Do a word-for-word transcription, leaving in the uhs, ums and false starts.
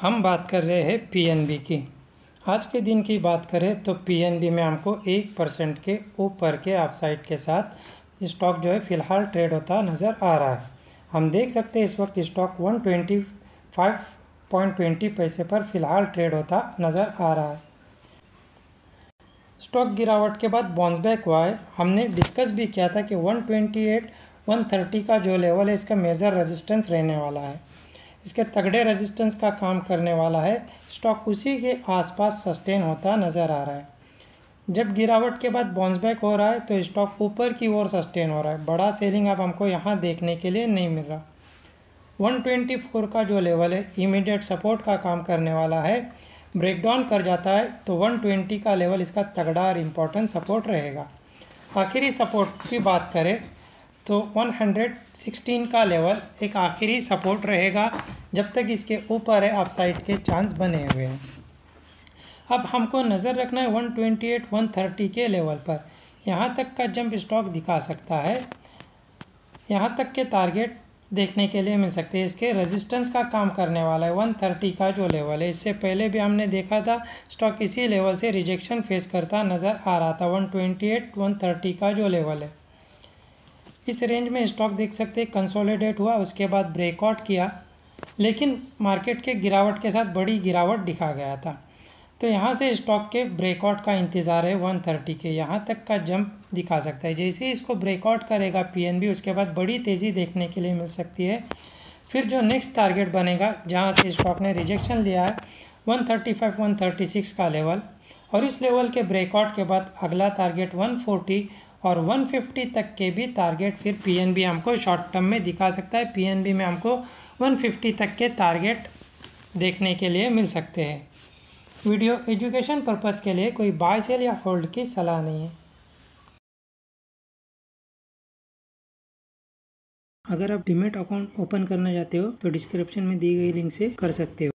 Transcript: हम बात कर रहे हैं पीएनबी की। आज के दिन की बात करें तो पीएनबी में हमको एक परसेंट के ऊपर के अपसाइड के साथ स्टॉक जो है फ़िलहाल ट्रेड होता नज़र आ रहा है। हम देख सकते हैं इस वक्त stock one twenty five point twenty पैसे पर फ़िलहाल ट्रेड होता नज़र आ रहा है। स्टॉक गिरावट के बाद बाउंस बैक हुआ है। हमने डिस्कस भी किया था कि one twenty eight one thirty का जो लेवल है इसका मेजर रेजिस्टेंस रहने वाला है, इसके तगड़े रेजिस्टेंस का काम करने वाला है। स्टॉक उसी के आसपास सस्टेन होता नज़र आ रहा है। जब गिरावट के बाद बाउंस बैक हो रहा है तो स्टॉक ऊपर की ओर सस्टेन हो रहा है। बड़ा सेलिंग अब हमको यहाँ देखने के लिए नहीं मिल रहा। वन ट्वेंटी फोर का जो लेवल है इमीडिएट सपोर्ट का काम करने वाला है। ब्रेकडाउन कर जाता है तो वन ट्वेंटी का लेवल इसका तगड़ा और इम्पोर्टेंट सपोर्ट रहेगा। आखिरी सपोर्ट की बात करें तो वन सिक्सटीन का लेवल एक आखिरी सपोर्ट रहेगा। जब तक इसके ऊपर है अपसाइड के चांस बने हुए हैं। अब हमको नज़र रखना है one twenty eight one thirty के लेवल पर। यहाँ तक का जंप स्टॉक दिखा सकता है, यहाँ तक के टारगेट देखने के लिए मिल सकते हैं। इसके रेजिस्टेंस का काम करने वाला है वन थर्टी का जो लेवल है। इससे पहले भी हमने देखा था स्टॉक इसी लेवल से रिजेक्शन फेस करता नज़र आ रहा था। One twenty eight one thirty का जो लेवल है इस रेंज में स्टॉक देख सकते हैं कंसोलिडेट हुआ, उसके बाद ब्रेकआउट किया, लेकिन मार्केट के गिरावट के साथ बड़ी गिरावट दिखा गया था। तो यहाँ से स्टॉक के ब्रेकआउट का इंतज़ार है वन थर्टी के। यहाँ तक का जंप दिखा सकता है। जैसे ही इसको ब्रेकआउट करेगा पीएनबी उसके बाद बड़ी तेज़ी देखने के लिए मिल सकती है। फिर जो नेक्स्ट टारगेट बनेगा जहाँ से स्टॉक ने रिजेक्शन लिया है one thirty five one thirty six का लेवल, और इस लेवल के ब्रेकआउट के बाद अगला टारगेट वन फोर्टी और वन फिफ्टी तक के भी टारगेट फिर पीएनबी हमको शॉर्ट टर्म में दिखा सकता है। पीएनबी में हमको वन फिफ्टी तक के टारगेट देखने के लिए मिल सकते हैं। वीडियो एजुकेशन पर्पज़ के लिए, कोई बाय सेल या होल्ड की सलाह नहीं है। अगर आप डीमैट अकाउंट ओपन करना चाहते हो तो डिस्क्रिप्शन में दी गई लिंक से कर सकते हो।